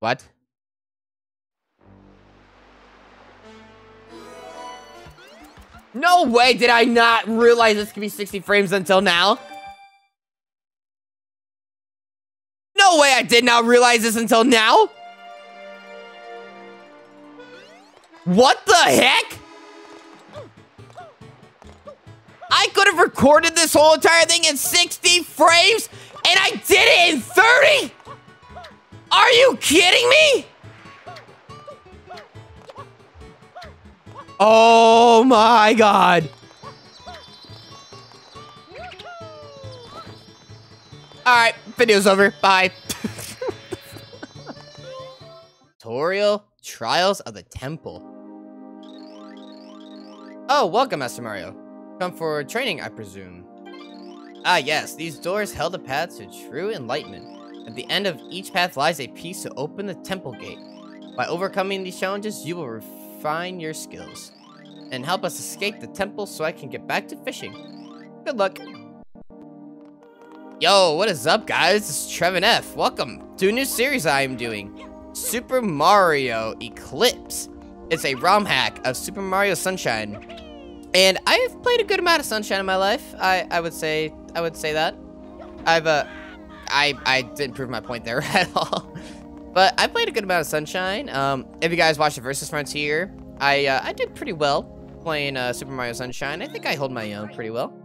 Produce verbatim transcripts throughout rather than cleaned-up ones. What? No way did I not realize this could be sixty frames until now. No way I did not realize this until now. What the heck? I could have recorded this whole entire thing in sixty frames, and I did it in thirty? Are you kidding me? Oh my God. All right, video's over, bye. Tutorial, Trials of the Temple. Oh, welcome, Master Mario. Come for training, I presume. Ah, yes. These doors held a path to true enlightenment. At the end of each path lies a piece to open the temple gate. By overcoming these challenges, you will refine your skills and help us escape the temple so I can get back to fishing. Good luck. Yo, what is up, guys? This is Trevin F. Welcome to a new series I am doing. Super Mario Eclipse. It's a ROM hack of Super Mario Sunshine. And I have played a good amount of Sunshine in my life. I, I would say I would say that. I've uh, I I didn't prove my point there at all. But I played a good amount of Sunshine. Um, if you guys watched the Versus Frontier, I uh, I did pretty well playing uh, Super Mario Sunshine. I think I hold my own pretty well.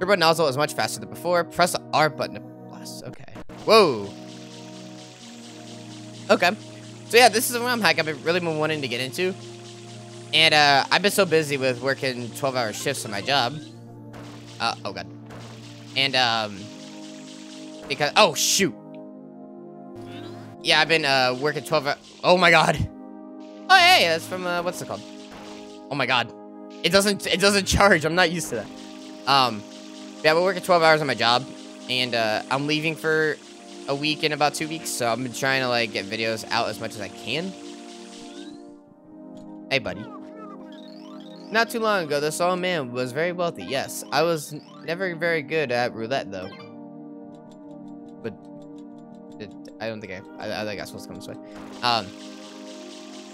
Turbo Nozzle is much faster than before. Press the R button to plus. Okay. Whoa. Okay. So yeah, this is a ROM hack I've really been wanting to get into. And, uh, I've been so busy with working twelve-hour shifts on my job. Uh, oh, God. And, um... Because... Oh, shoot! Yeah, I've been, uh, working twelve-hour... Oh, my God! Oh, hey! That's from, uh, what's it called? Oh, my God. It doesn't... It doesn't charge. I'm not used to that. Um... Yeah, I've been working twelve hours on my job. And, uh, I'm leaving for a week in about two weeks. So, I've been trying to, like, get videos out as much as I can. Hey, buddy. Not too long ago, this old man was very wealthy, yes. I was never very good at roulette, though. But it, I don't think I, I, I think I was supposed to come this way. Um,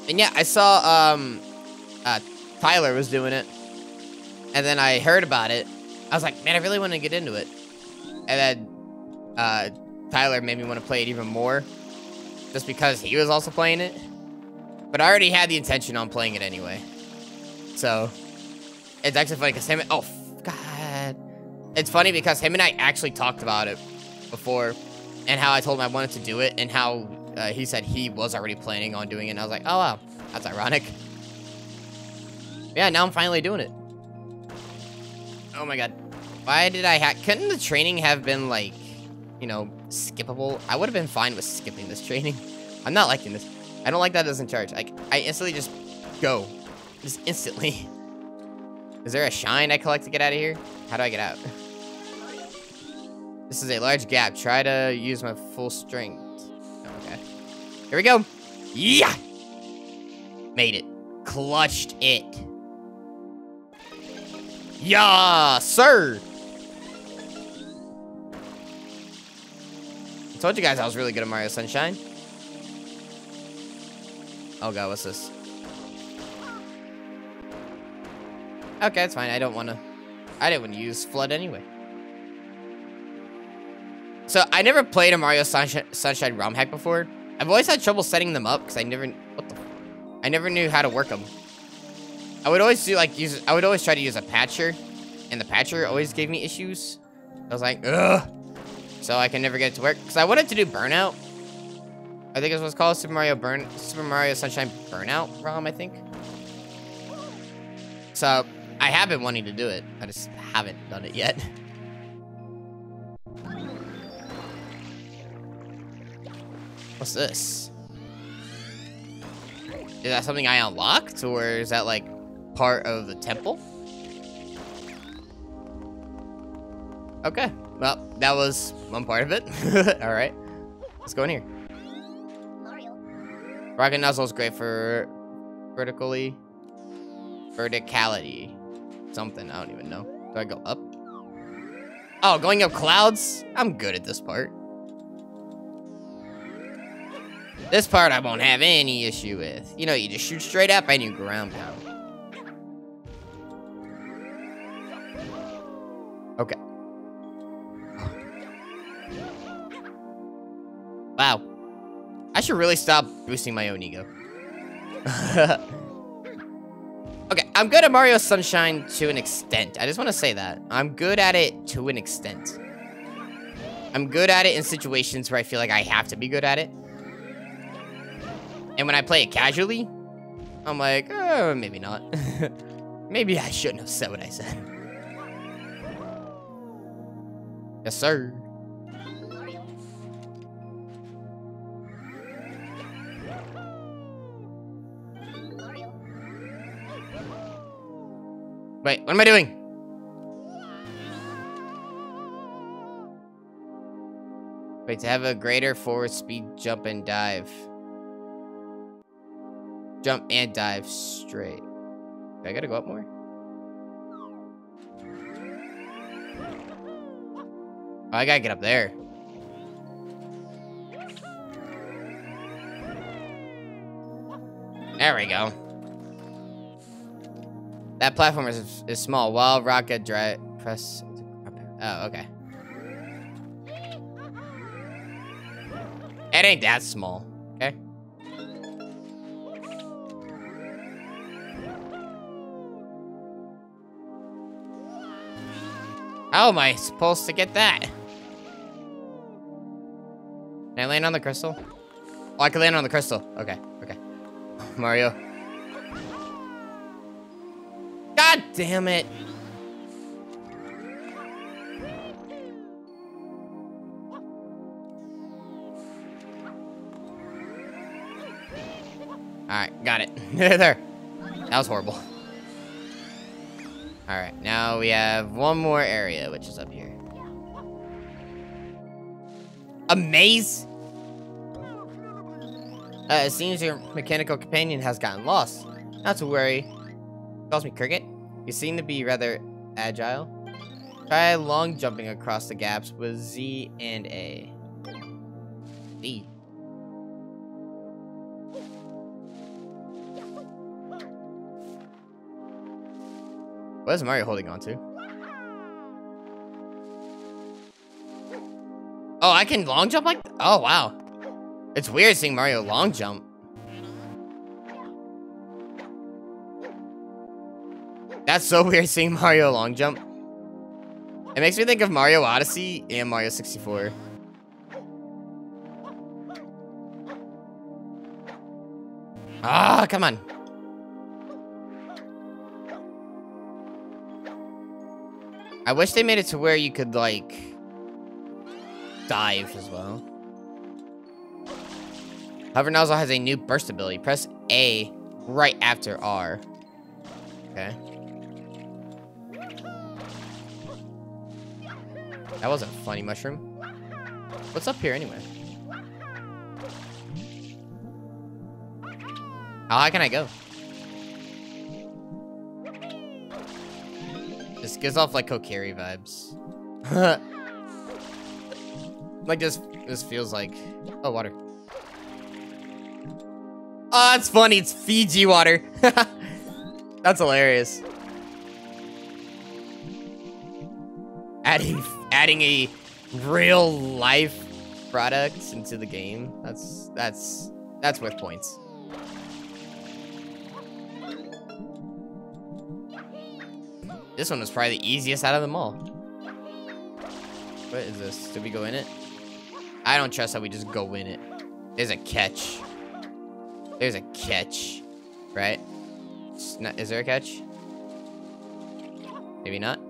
and yeah, I saw um, uh, Tyler was doing it. And then I heard about it. I was like, man, I really want to get into it. And then uh, Tyler made me want to play it even more. Just because he was also playing it. But I already had the intention on playing it anyway. So, it's actually funny because him and, oh, God. It's funny because him and I actually talked about it before and how I told him I wanted to do it and how uh, he said he was already planning on doing it. And I was like, oh, wow, that's ironic. But yeah, now I'm finally doing it. Oh, my God. Why did I hack? Couldn't the training have been, like, you know, skippable? I would have been fine with skipping this training. I'm not liking this. I don't like that it doesn't charge. Like, I instantly just go. Just instantly. Is there a shine I collect to get out of here? How do I get out? This is a large gap. Try to use my full strength. Oh, okay. Here we go. Yeah! Made it. Clutched it. Yeah, sir! I told you guys I was really good at Mario Sunshine. Oh God, what's this? Okay, it's fine. I don't want to... I didn't want to use FLUDD anyway. So, I never played a Mario Sunshine, Sunshine ROM hack before. I've always had trouble setting them up because I never... What the... I never knew how to work them. I would always do, like, use... I would always try to use a patcher. And the patcher always gave me issues. I was like, ugh. So, I can never get it to work. Because I wanted to do Burnout. I think it's what's called Super Mario Burn, Super Mario Sunshine Burnout ROM, I think. So I have been wanting to do it. I just haven't done it yet. What's this? Is that something I unlocked, or is that like part of the temple? Okay. Well, that was one part of it. All right. Let's go in here. Rocket nozzle is great for vertically, verticality, something, I don't even know. Do I go up? Oh, going up clouds? I'm good at this part. This part I won't have any issue with. You know, you just shoot straight up and you ground pound. Okay. Wow. I should really stop boosting my own ego. Okay, I'm good at Mario Sunshine to an extent. I just want to say that. I'm good at it to an extent. I'm good at it in situations where I feel like I have to be good at it. And when I play it casually, I'm like, oh, maybe not. Maybe I shouldn't have said what I said. Yes, sir. Wait, what am I doing? Wait, to have a greater forward speed, jump and dive. Jump and dive straight. I gotta go up more? Oh, I gotta get up there. There we go. That platform is, is small. While Rocket dry press. Oh, okay. It ain't that small. Okay. How am I supposed to get that? Can I land on the crystal? Oh, I can land on the crystal. Okay. Okay. Mario. God damn it. Alright, got it. There. That was horrible. Alright, now we have one more area, which is up here. A maze? Uh, it seems your mechanical companion has gotten lost. Not to worry. He calls me Cricket. You seem to be rather agile. Try long jumping across the gaps with Z and A. Z. What is Mario holding on to? Oh, I can long jump like that? Oh, wow. It's weird seeing Mario long jump. That's so weird seeing Mario long jump. It makes me think of Mario Odyssey and Mario sixty-four. Ah, come on. I wish they made it to where you could, like, dive as well. Hover Nozzle has a new burst ability. Press A right after R. Okay. That wasn't funny, Mushroom. What's up here, anyway? How high can I go? This gives off like Kokiri vibes. Like this, this feels like, oh, water. Oh, it's funny, it's Fiji water. That's hilarious. Adding, adding a real life product into the game. That's, that's, that's worth points. This one was probably the easiest out of them all. What is this? Did we go in it? I don't trust that we just go in it. There's a catch. There's a catch. Right? Not, is there a catch? Maybe not.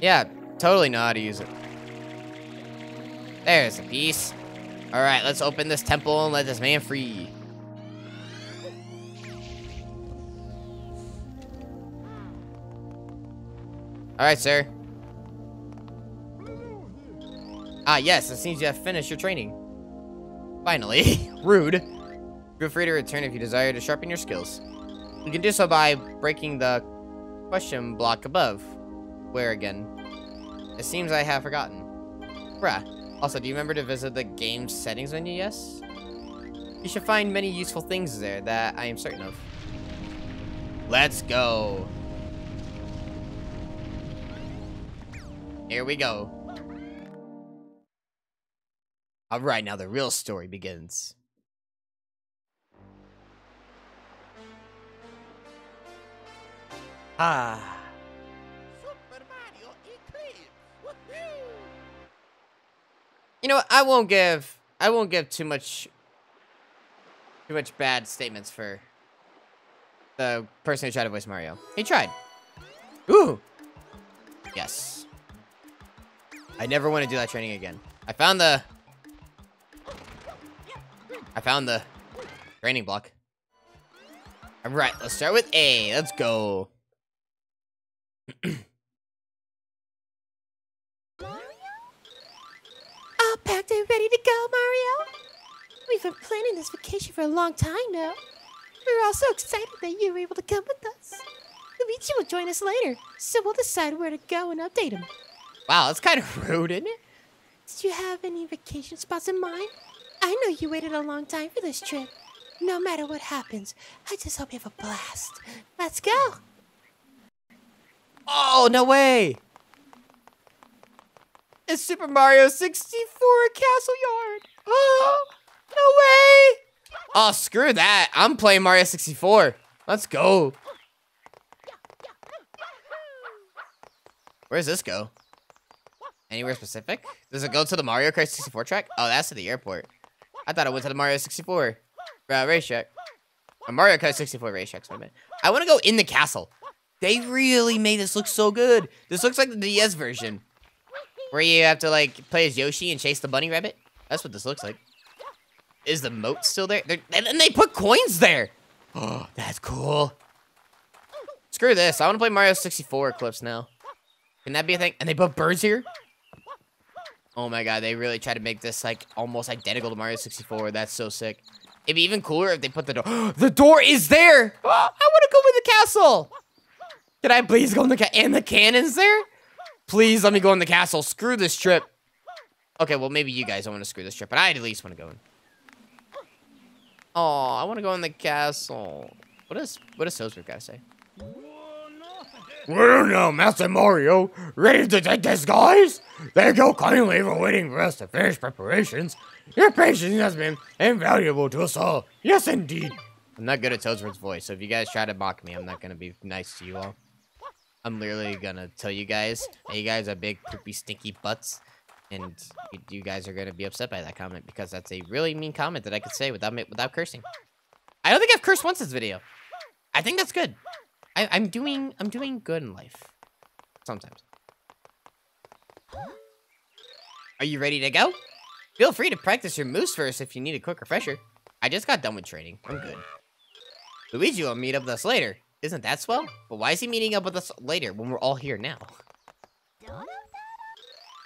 Yeah, totally know how to use it. There's a piece. All right, let's open this temple and let this man free. All right, sir. Ah, yes, it seems you have finished your training. Finally. Rude. Feel free to return if you desire to sharpen your skills. You can do so by breaking the question block above. Where again? It seems I have forgotten. Bruh. Also, do you remember to visit the game settings menu? Yes? You should find many useful things there that I am certain of. Let's go. Here we go. All right, now the real story begins. Ah. Super Mario Eclipse. Woohoo! You know what? I won't give I won't give too much too much bad statements for the person who tried to voice Mario. He tried. Ooh. Yes. I never want to do that training again. I found the I found the training block. All right, let's start with A. Let's go. Mario? All packed and ready to go, Mario. We've been planning this vacation for a long time now. We're all so excited that you were able to come with us. Luigi will join us later, so we'll decide where to go and update him. Wow, that's kind of rude, isn't it? Did you have any vacation spots in mind? I know you waited a long time for this trip. No matter what happens, I just hope you have a blast. Let's go. Oh, no way. It's Super Mario sixty-four Castle Yard. Oh, no way. Oh, screw that. I'm playing Mario sixty-four. Let's go. Where does this go? Anywhere specific? Does it go to the Mario Kart sixty-four track? Oh, that's to the airport. I thought it went to the Mario sixty-four uh, racetrack. Or Mario Kart sixty-four racetrack, wait a minute. I want to go in the castle. They really made this look so good. This looks like the D S version, where you have to like play as Yoshi and chase the bunny rabbit. That's what this looks like. Is the moat still there? They're, and then they put coins there. Oh, that's cool. Screw this. I want to play Mario sixty-four Eclipse now. Can that be a thing? And they put birds here? Oh my god, they really tried to make this like almost identical to Mario sixty-four. That's so sick. It'd be even cooler if they put the door. The door is there! Oh, I want to go in the castle! Can I please go in the ca- and the cannon's there? Please let me go in the castle. Screw this trip. Okay, well, maybe you guys don't want to screw this trip, but I at least want to go in. Oh, I want to go in the castle. What does what does Toadsworth guy say? Well, no, Master Mario, ready to take this, guys? Thank you kindly for waiting for us to finish preparations. Your patience has been invaluable to us all. Yes, indeed. I'm not good at Toadsworth's voice, so if you guys try to mock me, I'm not going to be nice to you all. I'm literally going to tell you guys that you guys are big, poopy, stinky butts, and you guys are going to be upset by that comment, because that's a really mean comment that I could say without without cursing. I don't think I've cursed once this video. I think that's good. I, I'm doing I'm doing good in life. Sometimes. Are you ready to go? Feel free to practice your moves first if you need a quick refresher. I just got done with training. I'm good. Luigi will meet up with us later. Isn't that swell? But why is he meeting up with us later when we're all here now?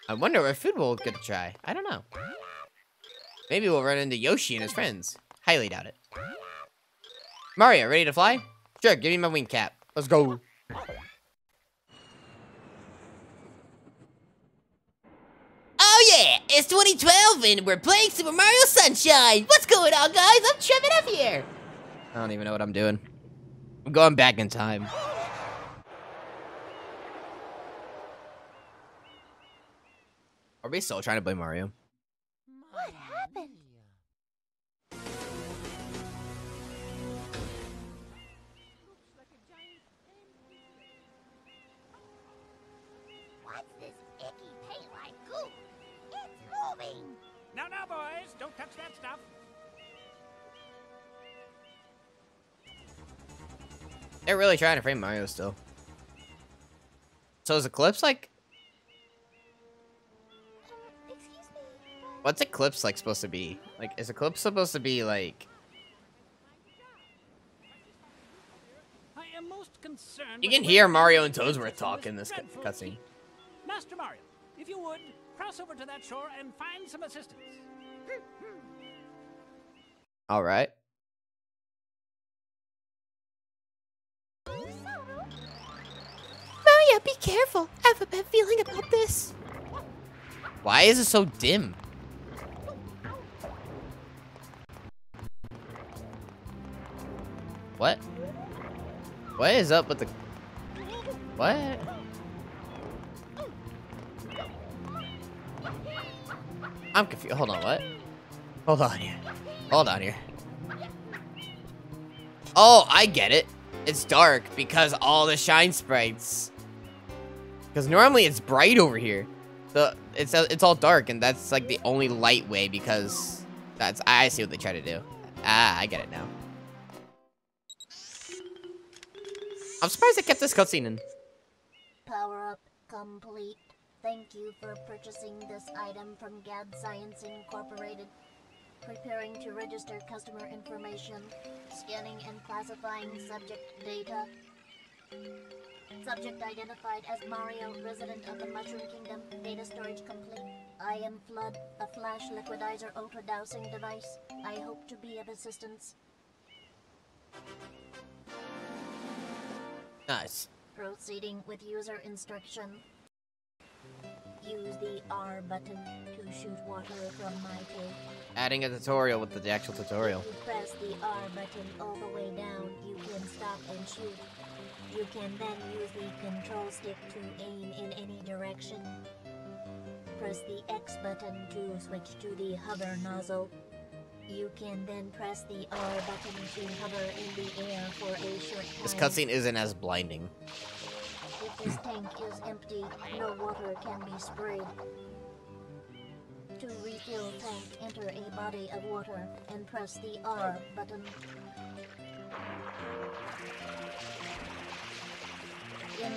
I wonder what food we'll get to try. I don't know. Maybe we'll run into Yoshi and his friends. Highly doubt it. Mario, ready to fly? Sure, give me my wing cap. Let's go. Oh yeah, it's twenty twelve and we're playing Super Mario Sunshine. What's going on, guys? I'm Trevin F here. I don't even know what I'm doing. I'm going back in time. Are we still trying to play Mario? What happened? No, no, boys, don't touch that stuff. They're really trying to frame Mario still. So is Eclipse like? Uh, excuse me. What's Eclipse like supposed to be? Like, is Eclipse supposed to be like? I am most concerned. You can hear Mario and Toadsworth talk in this cutscene. Master Mario, if you would. Cross over to that shore and find some assistance. All right. But be careful. I have a bad feeling about this. Why is it so dim? What? What is up with the... What? I'm confused. Hold on, what? Hold on here. Hold on here. Oh, I get it. It's dark because all the shine sprites. Because normally it's bright over here. The it's it's all dark, and that's like the only light way because that's I see what they try to do. Ah, I get it now. I'm surprised I kept this cutscene in. Power up complete. Thank you for purchasing this item from Gadd Science Incorporated. Preparing to register customer information. Scanning and classifying subject data. Subject identified as Mario, resident of the Mushroom Kingdom. Data storage complete. I am FLUDD, a flash liquidizer ultra-dowsing device. I hope to be of assistance. Nice. Proceeding with user instruction. Use the R button to shoot water from my tank. Adding a tutorial with the actual tutorial. You press the R button all the way down. You can stop and shoot. You can then use the control stick to aim in any direction. Press the X button to switch to the hover nozzle. You can then press the R button to hover in the air for a short time. This cutscene isn't as blinding. If this tank is empty, no water can be sprayed. To refill tank, enter a body of water and press the R button.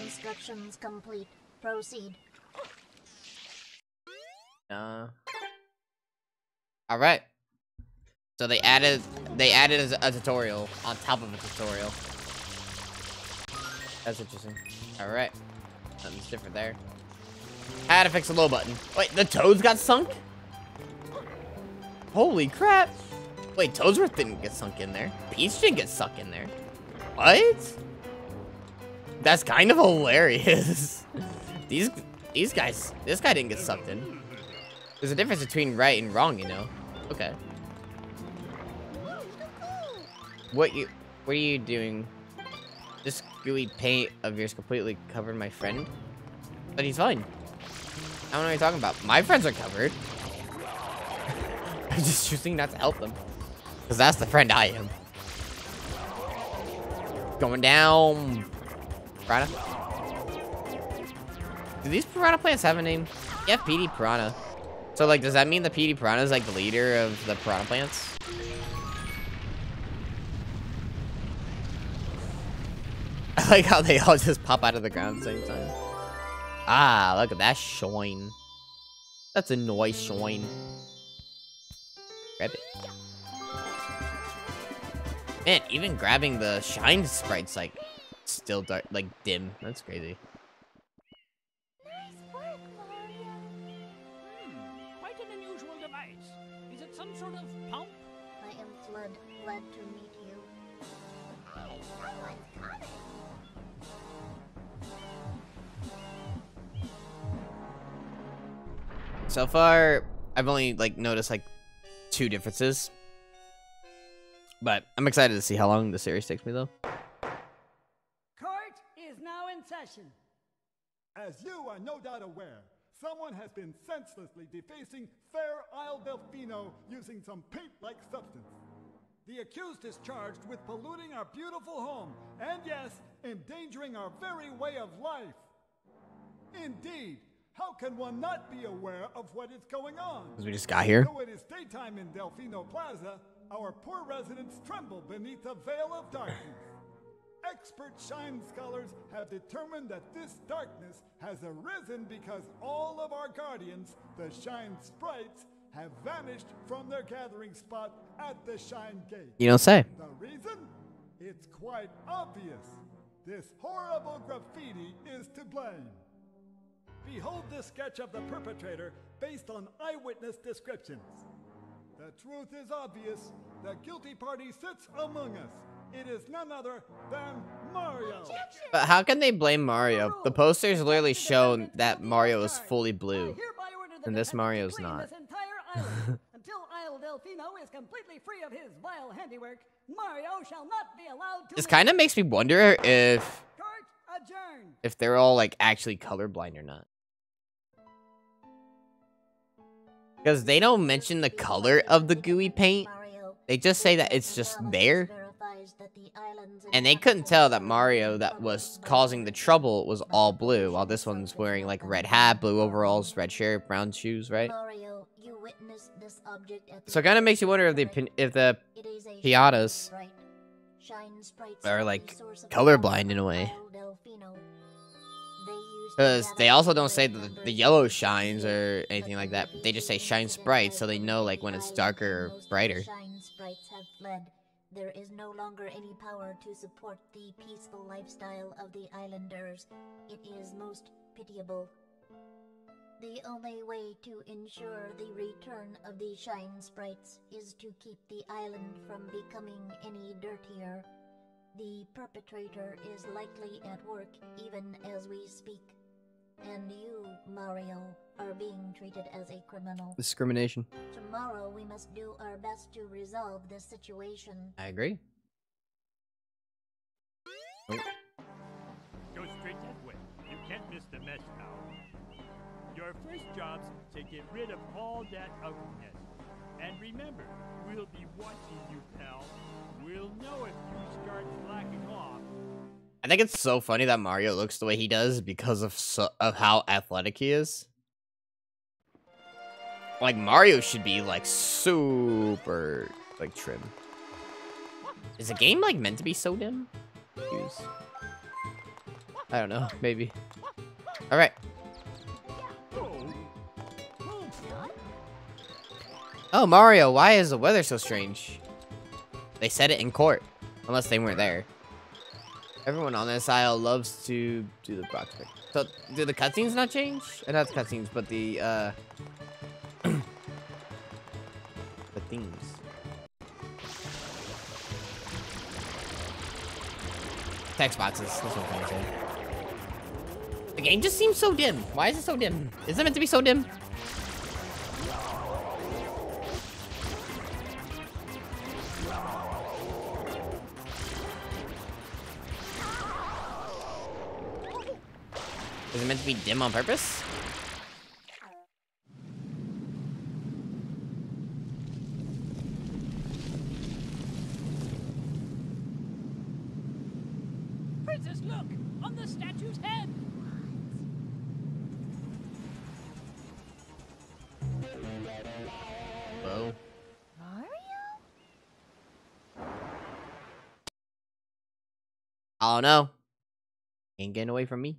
Instructions complete. Proceed. Uh, all right. So they added they added a, a tutorial on top of a tutorial. That's interesting. All right, something's different there. How to fix the low button? Wait, the Toads got sunk? Holy crap! Wait, Toadsworth didn't get sunk in there. Peach didn't get sunk in there. What? That's kind of hilarious. these these guys. This guy didn't get sucked in. There's a difference between right and wrong, you know. Okay. What you? What are you doing? This gooey paint of yours completely covered my friend, but he's fine. I don't know what you're talking about. My friends are covered. I'm just choosing not to help them, because that's the friend I am. Going down. Piranha. Do these piranha plants have a name? Yeah, Petey Piranha. So, like, does that mean the Petey Piranha is like the leader of the piranha plants? I like how they all just pop out of the ground at the same time. Ah, look at that shine. That's a nice shine. Grab it. Man, even grabbing the shine sprites, like, still dark, like, dim. That's crazy. Nice work, Mario. Hmm, quite an unusual device. Is it some sort of pump? I am FLUDD. Glad to meet you. Hey, someone's coming. So far, I've only, like, noticed, like, two differences. But I'm excited to see how long the series takes me, though. Court is now in session. As you are no doubt aware, someone has been senselessly defacing fair Isle Delfino using some paint-like substance. The accused is charged with polluting our beautiful home, and yes, endangering our very way of life. Indeed. How can one not be aware of what is going on? Because we just got here. Though it is daytime in Delfino Plaza, our poor residents tremble beneath a veil of darkness. Expert shine scholars have determined that this darkness has arisen because all of our guardians, the shine sprites, have vanished from their gathering spot at the Shine Gate. You don't say. The reason? It's quite obvious. This horrible graffiti is to blame. Behold this sketch of the perpetrator based on eyewitness descriptions. The truth is obvious. The guilty party sits among us, It is none other than Mario. But how can they blame Mario? The posters literally show that Mario is fully blue, and this Mario is not. Until Isle Delfino is completely free of his vile handiwork, Mario shall not be allowed to. This kind of makes me wonder if if they're all like actually colorblind or not. Because they don't mention the color of the gooey paint. They just say that it's just there. And they couldn't tell that Mario that was causing the trouble was all blue, while this one's wearing like red hat, blue overalls, red shirt, brown shoes, right? So it kind of makes you wonder if the if the Piantas are like colorblind in a way. Because they also don't say the, the yellow shines or anything like that. They just say Shine Sprites, so they know like when it's darker or brighter. Shine Sprites have fled. There is no longer any power to support the peaceful lifestyle of the islanders. It is most pitiable. The only way to ensure the return of the Shine Sprites is to keep the island from becoming any dirtier. The perpetrator is likely at work even as we speak. And you, Mario, are being treated as a criminal. Discrimination. Tomorrow we must do our best to resolve this situation. I agree. Oh. Go straight that way. You can't miss the mess now. Your first job's to get rid of all that ugliness. And remember, we'll be watching you, pal. We'll know if you start slacking off. I think it's so funny that Mario looks the way he does because of so, of how athletic he is. Like Mario should be like super like trim. Is the game like meant to be so dim? Jeez. I don't know. Maybe. All right. Oh Mario, why is the weather so strange? They said it in court, unless they weren't there. Everyone on this aisle loves to do the box break. So, do the cutscenes not change? Uh, not the cutscenes, but the, uh... the themes. Text boxes, that's what I'm saying. The game just seems so dim. Why is it so dim? Is it meant to be so dim? Is it meant to be dim on purpose? Princess, look! On the statue's head! Whoa. Mario? Oh no. Ain't getting away from me.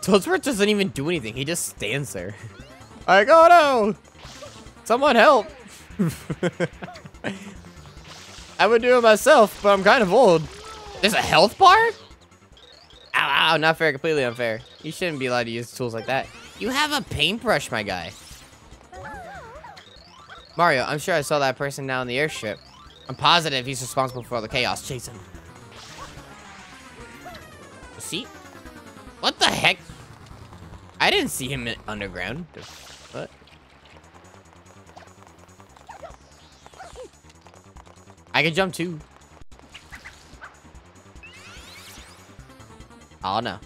Toadsworth doesn't even do anything. He just stands there. Like, oh no! Someone help! I would do it myself, but I'm kind of old. There's a health bar? Ow, ow, not fair. Completely unfair. You shouldn't be allowed to use tools like that. You have a paintbrush, my guy. Mario, I'm sure I saw that person now in the airship. I'm positive he's responsible for all the chaos. Chase him. See? What the heck? I didn't see him in underground. What? I can jump too. Oh no.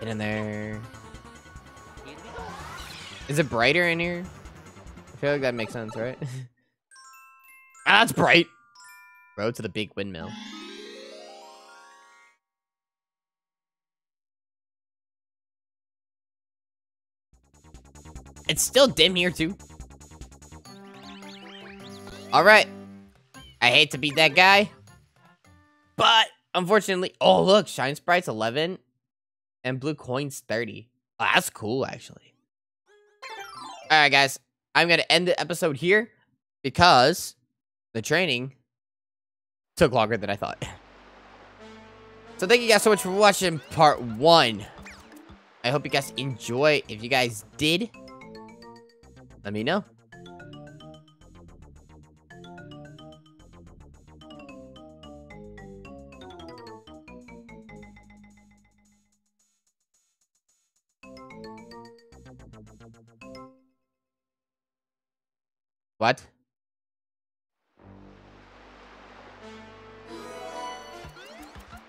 Get in there. Is it brighter in here? I feel like that makes sense, right? Ah, it's bright. Road to the big windmill. It's still dim here too. Alright. I hate to be that guy. But unfortunately, oh look, Shine Sprites eleven and blue coins thirty. Oh, that's cool actually. Alright guys, I'm gonna end the episode here because the training took longer than I thought. So thank you guys so much for watching part one. I hope you guys enjoy. If you guys did, let me know. What?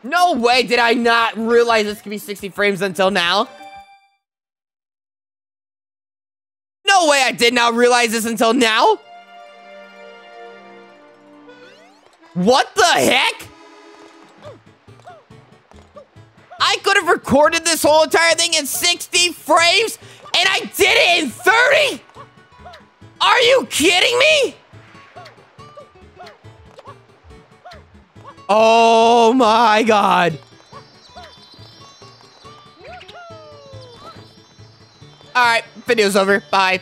No way did I not realize this could be sixty frames until now. No way I did not realize this until now. What the heck? I could have recorded this whole entire thing in sixty frames and I did it in thirty? Are you kidding me? Oh my god. Alright, video's over. Bye.